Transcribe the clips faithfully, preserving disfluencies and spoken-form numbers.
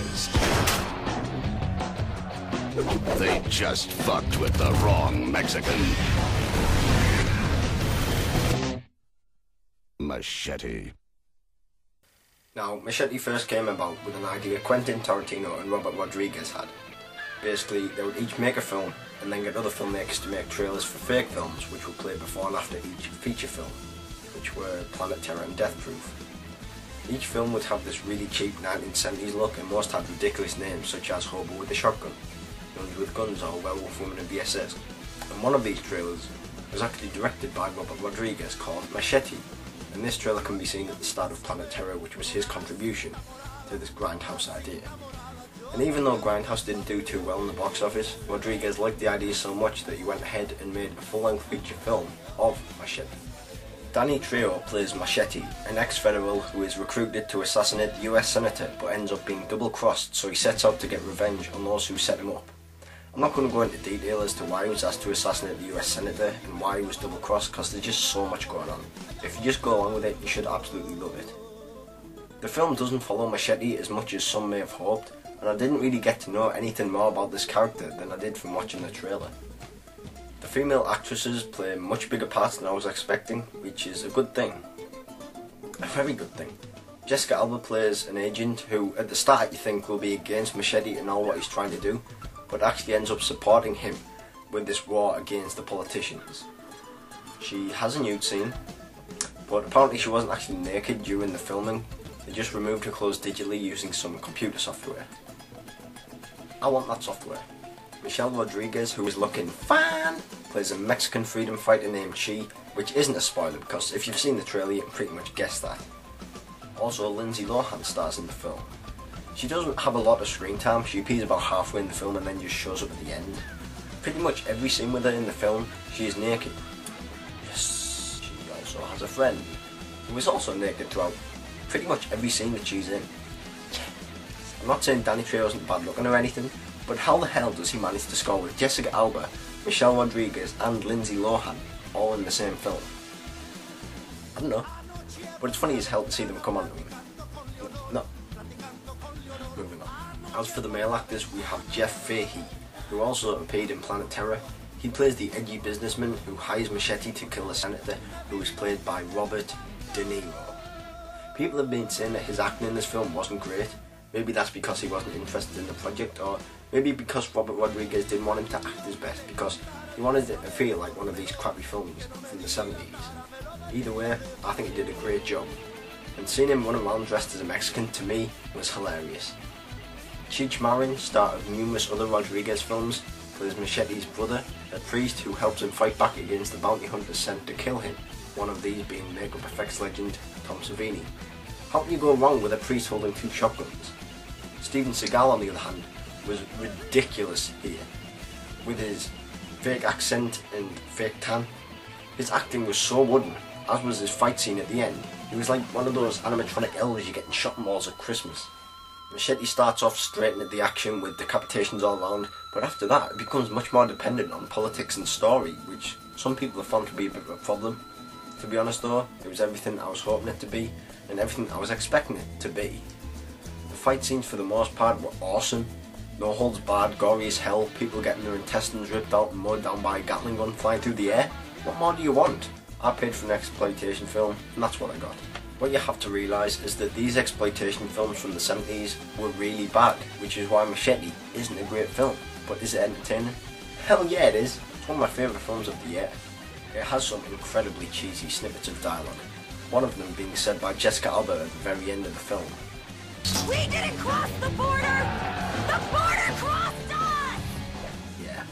realized they just fucked with the wrong Mexican. Machete. Now, Machete first came about with an idea Quentin Tarantino and Robert Rodriguez had. Basically, they would each make a film and then get other filmmakers to make trailers for fake films which were played before and after each feature film, which were Planet Terror and Death Proof. Each film would have this really cheap nineteen seventies look, and most had ridiculous names such as Hobo with a Shotgun, Nuns with Guns, or Werewolf Woman and B S S. And one of these trailers was actually directed by Robert Rodriguez, called Machete, and this trailer can be seen at the start of Planet Terror, which was his contribution to this Grindhouse idea. And even though Grindhouse didn't do too well in the box office, Rodriguez liked the idea so much that he went ahead and made a full-length feature film of Machete. Danny Trejo plays Machete, an ex-federal who is recruited to assassinate the U S Senator but ends up being double-crossed, so he sets out to get revenge on those who set him up. I'm not going to go into detail as to why he was asked to assassinate the U S Senator and why he was double-crossed, because there's just so much going on. If you just go along with it, you should absolutely love it. The film doesn't follow Machete as much as some may have hoped, and I didn't really get to know anything more about this character than I did from watching the trailer. The female actresses play much bigger parts than I was expecting, which is a good thing. A very good thing. Jessica Alba plays an agent who, at the start, you think will be against Machete and all what he's trying to do, but actually ends up supporting him with this war against the politicians. She has a nude scene, but apparently she wasn't actually naked during the filming. They just removed her clothes digitally using some computer software. I want that software. Michelle Rodriguez, who is looking fine, plays a Mexican freedom fighter named Chi, which isn't a spoiler because if you've seen the trailer you can pretty much guess that. Also, Lindsay Lohan stars in the film. She doesn't have a lot of screen time, she appears about halfway in the film and then just shows up at the end. Pretty much every scene with her in the film, she is naked. Yes, she also has a friend, who is also naked throughout pretty much every scene that she's in. I'm not saying Danny Trejo isn't bad looking or anything, but how the hell does he manage to score with Jessica Alba, Michelle Rodriguez and Lindsay Lohan all in the same film? I don't know, but it's funny as hell to see them come on to me. No, moving on. As for the male actors, we have Jeff Fahey, who also appeared in Planet Terror. He plays the edgy businessman who hires Machete to kill a senator, who is played by Robert De Niro. People have been saying that his acting in this film wasn't great. Maybe that's because he wasn't interested in the project, or maybe because Robert Rodriguez didn't want him to act his best because he wanted it to feel like one of these crappy films from the seventies. Either way, I think he did a great job, and seeing him run around dressed as a Mexican to me was hilarious. Cheech Marin, star of numerous other Rodriguez films, plays Machete's brother, a priest who helps him fight back against the bounty hunters sent to kill him, one of these being makeup effects legend Tom Savini. How can you go wrong with a priest holding two shotguns? Steven Seagal, on the other hand, was ridiculous here. With his fake accent and fake tan, his acting was so wooden, as was his fight scene at the end. He was like one of those animatronic elves you get in shopping malls at Christmas. Machete starts off straight into the action with decapitations all around, but after that it becomes much more dependent on politics and story, which some people have found to be a bit of a problem. To be honest though, it was everything I was hoping it to be, and everything I was expecting it to be. The fight scenes for the most part were awesome. No holds barred, gory as hell, people getting their intestines ripped out and mowed down by a Gatling gun flying through the air. What more do you want? I paid for an exploitation film, and that's what I got. What you have to realise is that these exploitation films from the seventies were really bad, which is why Machete isn't a great film. But is it entertaining? Hell yeah it is. It's one of my favourite films of the year. It has some incredibly cheesy snippets of dialogue, one of them being said by Jessica Alba at the very end of the film. We didn't cross the border! The border crossed us! Yeah,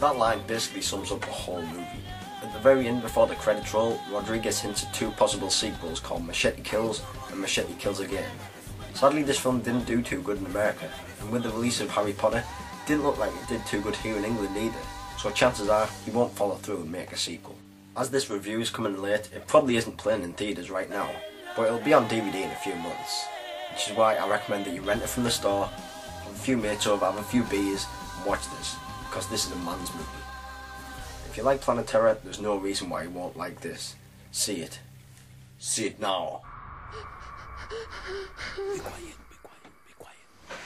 that line basically sums up the whole movie. At the very end, before the credits roll, Rodriguez hints at two possible sequels called Machete Kills and Machete Kills Again. Sadly, this film didn't do too good in America, and with the release of Harry Potter, it didn't look like it did too good here in England either. So chances are, he won't follow through and make a sequel. As this review is coming late, it probably isn't playing in theatres right now, but it'll be on D V D in a few months, which is why I recommend that you rent it from the store, have a few mates over, have a few beers, and watch this, because this is a man's movie. If you like Planet Terror, there's no reason why you won't like this. See it. See it now. Be quiet, be quiet, be quiet.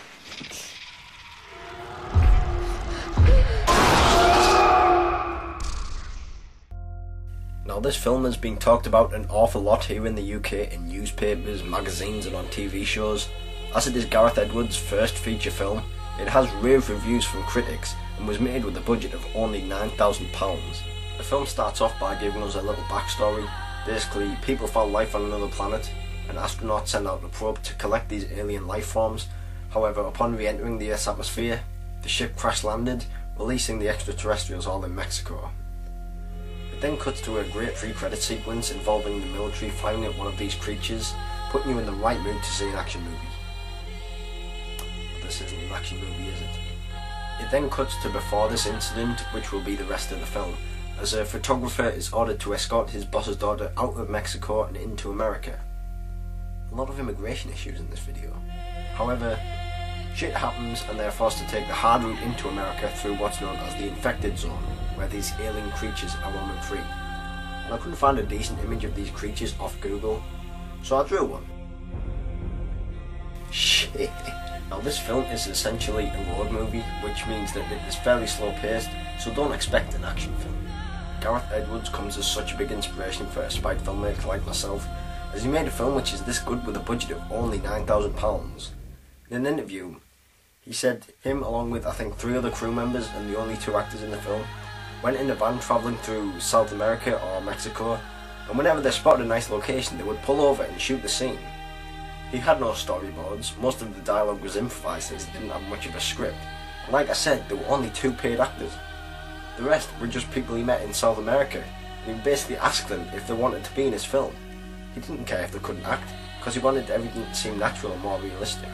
Now, this film has been talked about an awful lot here in the U K in newspapers, magazines and on T V shows. As it is Gareth Edwards' first feature film, it has rave reviews from critics and was made with a budget of only nine thousand pounds. The film starts off by giving us a little backstory. Basically, people found life on another planet, and astronauts sent out a probe to collect these alien life forms. However, upon re-entering the Earth's atmosphere, the ship crash landed, releasing the extraterrestrials all in Mexico. It then cuts to a great pre-credit sequence involving the military firing at one of these creatures, putting you in the right mood to see an action movie. But this isn't an action movie, is it? It then cuts to before this incident, which will be the rest of the film, as a photographer is ordered to escort his boss's daughter out of Mexico and into America. A lot of immigration issues in this video. However, shit happens and they are forced to take the hard route into America through what's known as the infected zone, where these alien creatures are roaming free. And I couldn't find a decent image of these creatures off Google, so I drew one. Shit! Now, this film is essentially a road movie, which means that it is fairly slow paced, so don't expect an action film. Gareth Edwards comes as such a big inspiration for a spy filmmaker like myself, as he made a film which is this good with a budget of only nine thousand pounds. In an interview, he said him, along with I think three other crew members and the only two actors in the film, went in a van travelling through South America or Mexico, and whenever they spotted a nice location they would pull over and shoot the scene. He had no storyboards, most of the dialogue was improvised since he didn't have much of a script, and like I said, there were only two paid actors. The rest were just people he met in South America, and he basically asked them if they wanted to be in his film. He didn't care if they couldn't act, because he wanted everything to seem natural and more realistic.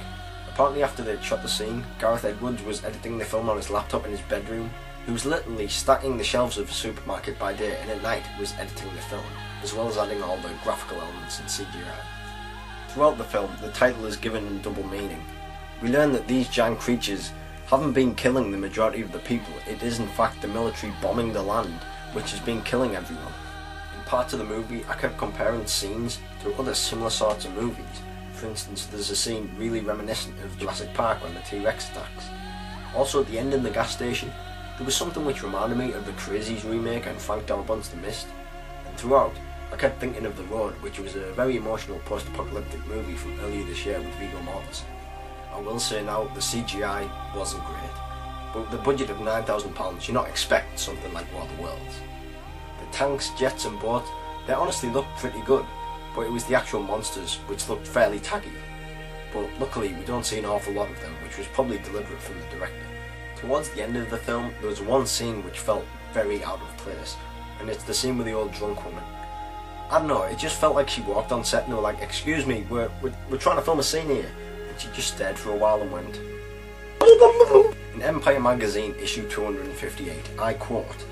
Apparently after they'd shot the scene, Gareth Edwards was editing the film on his laptop in his bedroom. He was literally stacking the shelves of a supermarket by day and at night was editing the film, as well as adding all the graphical elements and C G I. Throughout the film, the title is given in double meaning. We learn that these giant creatures haven't been killing the majority of the people, it is in fact the military bombing the land, which has been killing everyone. Parts of the movie, I kept comparing scenes to other similar sorts of movies. For instance, there's a scene really reminiscent of Jurassic Park when the T Rex attacks. Also at the end in the gas station, there was something which reminded me of The Crazies remake and Frank Darabont's The Mist. And throughout, I kept thinking of The Road, which was a very emotional post-apocalyptic movie from earlier this year with Viggo Mortensen. I will say now, the C G I wasn't great, but with a budget of nine thousand pounds, you're not expecting something like War of the Worlds. Tanks, jets and boats, they honestly looked pretty good, but it was the actual monsters which looked fairly taggy. But luckily we don't see an awful lot of them, which was probably deliberate from the director. Towards the end of the film, there was one scene which felt very out of place, and it's the scene with the old drunk woman. I don't know, it just felt like she walked on set and they were like, excuse me, we're, we're, we're trying to film a scene here, and she just stared for a while and went. In Empire Magazine, issue two hundred fifty-eight, I quote,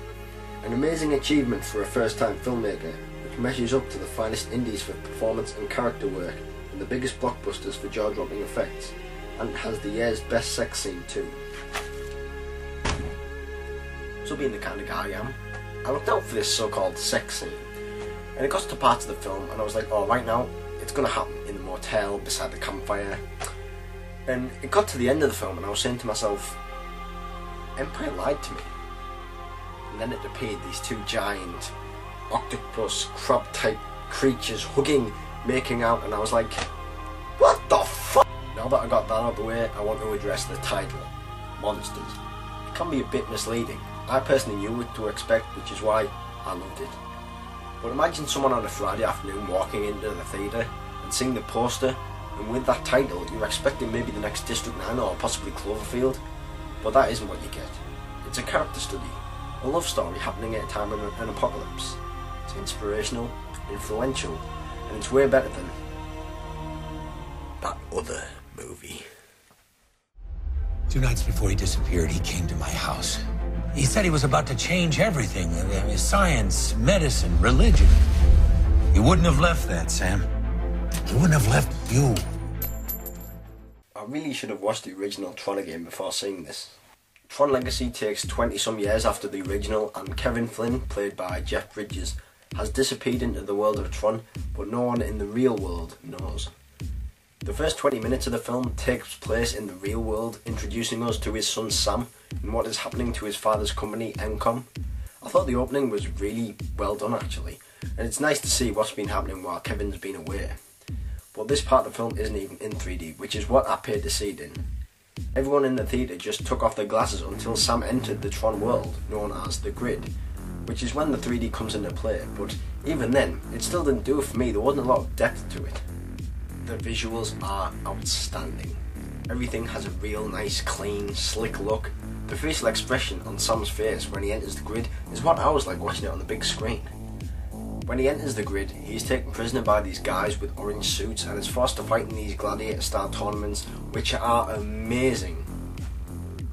"An amazing achievement for a first-time filmmaker, which measures up to the finest indies for performance and character work, and the biggest blockbusters for jaw-dropping effects, and it has the year's best sex scene too." So being the kind of guy I am, I looked out for this so-called sex scene, and it got to parts of the film and I was like, oh, right now, it's gonna happen in the motel, beside the campfire. And it got to the end of the film and I was saying to myself, Empire lied to me. And then it appeared these two giant octopus crab type creatures hugging, making out, and I was like, what the fuck? Now that I got that out of the way, I want to address the title, Monsters. It can be a bit misleading. I personally knew what to expect, which is why I loved it. But imagine someone on a Friday afternoon walking into the theatre and seeing the poster, and with that title you're expecting maybe the next District nine or possibly Cloverfield, but that isn't what you get. It's a character study. A love story happening at a time in an apocalypse. It's inspirational, influential, and it's way better than that other movie. Two nights before he disappeared, he came to my house. He said he was about to change everything. I mean, science, medicine, religion. He wouldn't have left that, Sam. He wouldn't have left you. I really should have watched the original Tron again before seeing this. TRON: Legacy takes twenty some years after the original, and Kevin Flynn, played by Jeff Bridges, has disappeared into the world of Tron, but no one in the real world knows. The first twenty minutes of the film takes place in the real world, introducing us to his son Sam and what is happening to his father's company, Encom. I thought the opening was really well done actually, and it's nice to see what's been happening while Kevin's been away. But this part of the film isn't even in three D, which is what I paid to see it in. Everyone in the theatre just took off their glasses until Sam entered the Tron world, known as The Grid, which is when the three D comes into play, but even then, it still didn't do it for me. There wasn't a lot of depth to it. The visuals are outstanding. Everything has a real nice, clean, slick look. The facial expression on Sam's face when he enters the grid is what I was like watching it on the big screen. When he enters the grid, he is taken prisoner by these guys with orange suits and is forced to fight in these gladiator-style tournaments, which are amazing.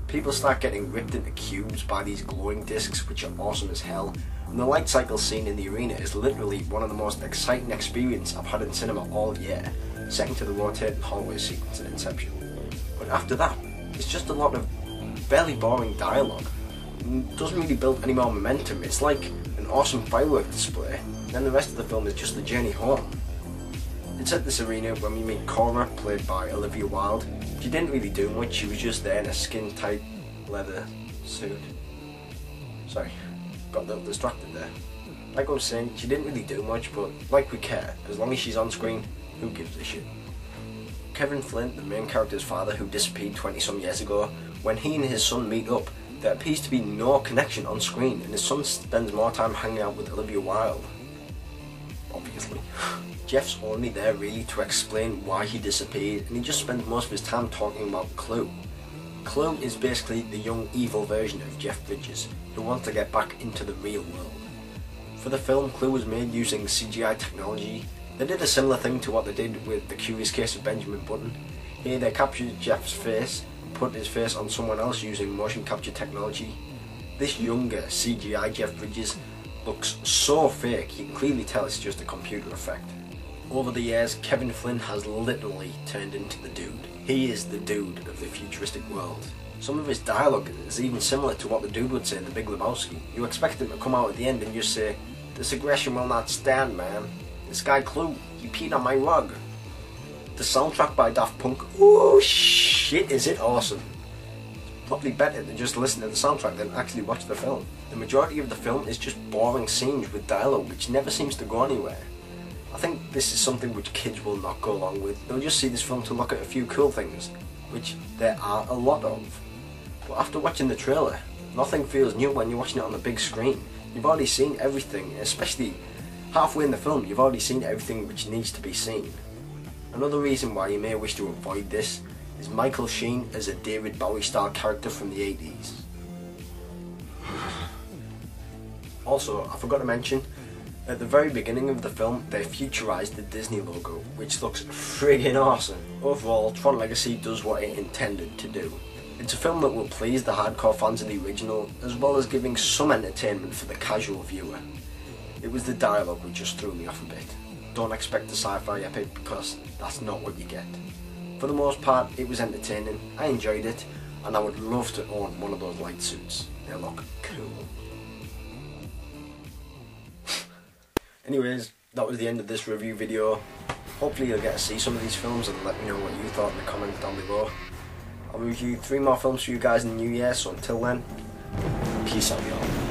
People start getting ripped into cubes by these glowing discs, which are awesome as hell, and the light cycle scene in the arena is literally one of the most exciting experiences I've had in cinema all year, second to the rotating hallway sequence in Inception. But after that, it's just a lot of fairly boring dialogue. It doesn't really build any more momentum. It's like an awesome firework display, then the rest of the film is just the journey home. It's at this arena when we meet Cora, played by Olivia Wilde. She didn't really do much, she was just there in a skin-tight leather suit. Sorry, got a little distracted there. Like I was saying, she didn't really do much, but like we care, as long as she's on screen, who gives a shit? Kevin Flynn, the main character's father who disappeared twenty some years ago, when he and his son meet up, there appears to be no connection on screen and his son spends more time hanging out with Olivia Wilde. Obviously. Jeff's only there really to explain why he disappeared, and he just spends most of his time talking about Clue. Clue is basically the young evil version of Jeff Bridges, who wants to get back into the real world. For the film, Clue was made using C G I technology. They did a similar thing to what they did with The Curious Case of Benjamin Button. Here they captured Jeff's face, put his face on someone else using motion capture technology. This younger C G I Jeff Bridges looks so fake, you can clearly tell it's just a computer effect. Over the years, Kevin Flynn has literally turned into the dude. He is the dude of the futuristic world. Some of his dialogue is even similar to what the dude would say in The Big Lebowski. You expect him to come out at the end and just say, "This aggression will not stand, man. This guy Clue, he peed on my rug." The soundtrack by Daft Punk, oh shit is it awesome. It's probably better to just listen to the soundtrack than actually watch the film. The majority of the film is just boring scenes with dialogue which never seems to go anywhere. I think this is something which kids will not go along with. They'll just see this film to look at a few cool things, which there are a lot of. But after watching the trailer, nothing feels new when you're watching it on the big screen. You've already seen everything, especially halfway in the film you've already seen everything which needs to be seen. Another reason why you may wish to avoid this is Michael Sheen as a David Bowie style character from the eighties. Also, I forgot to mention, at the very beginning of the film, they futurised the Disney logo, which looks friggin' awesome. Overall, Tron Legacy does what it intended to do. It's a film that will please the hardcore fans of the original, as well as giving some entertainment for the casual viewer. It was the dialogue which just threw me off a bit. Don't expect a sci-fi epic, because that's not what you get. For the most part, it was entertaining, I enjoyed it, and I would love to own one of those light suits. They look cool. Anyways, that was the end of this review video. Hopefully you'll get to see some of these films and let me know what you thought in the comments down below. I'll review three more films for you guys in the new year, so until then, peace out y'all.